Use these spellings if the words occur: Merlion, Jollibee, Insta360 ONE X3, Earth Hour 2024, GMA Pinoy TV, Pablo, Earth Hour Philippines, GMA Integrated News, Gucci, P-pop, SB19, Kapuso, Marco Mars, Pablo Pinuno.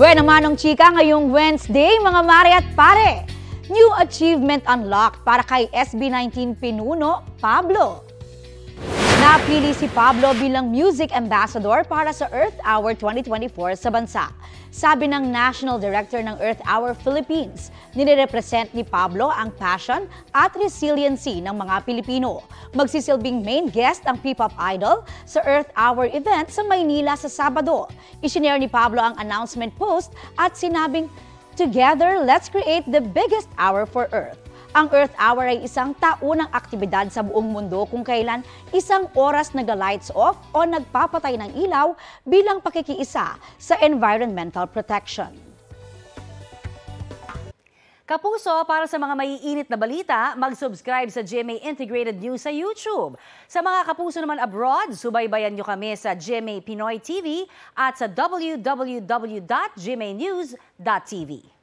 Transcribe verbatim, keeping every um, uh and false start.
Buena Manong Chika ngayong Wednesday, mga mare at pare. New achievement unlocked para kay S B nineteen Pinuno, Pablo. Napili si Pablo bilang Music Ambassador para sa Earth Hour twenty twenty-four sa bansa. Sabi ng National Director ng Earth Hour Philippines, nirepresent ni Pablo ang passion at resiliency ng mga Pilipino. Magsisilbing main guest ang P-pop idol sa Earth Hour event sa Maynila sa Sabado. Isinare ni Pablo ang announcement post at sinabing, "Together, let's create the biggest hour for Earth." Ang Earth Hour ay isang taunang aktibidad sa buong mundo kung kailan isang oras nag-lights off o nagpapatay ng ilaw bilang pakikiisa sa environmental protection. Kapuso, para sa mga maiinit na balita, mag-subscribe sa G M A Integrated News sa YouTube. Sa mga kapuso naman abroad, subaybayan nyo kami sa G M A Pinoy T V at sa w w w dot g m a news dot t v.